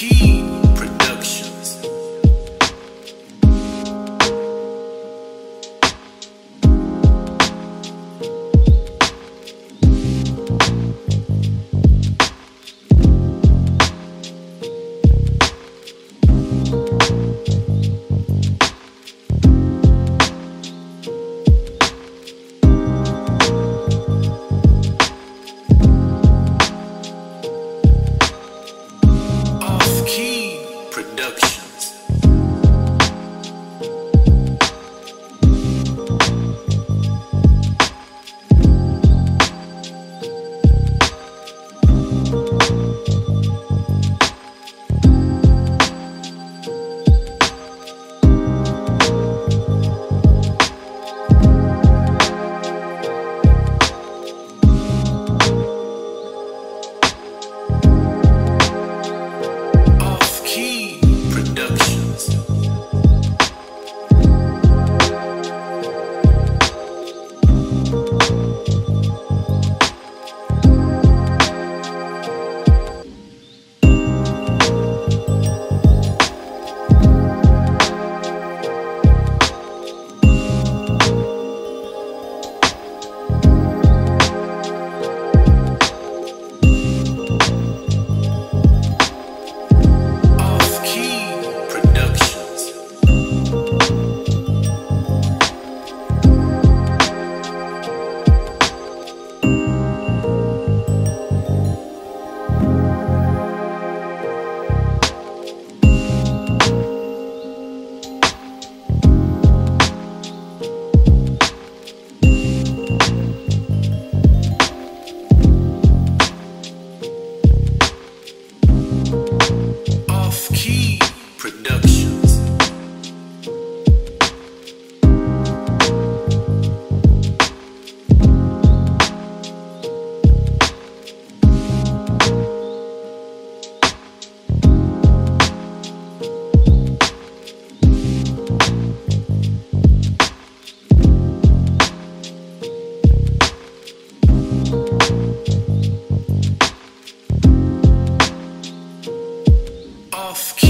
Ki Productions. Off Ki Productions. Off Ki.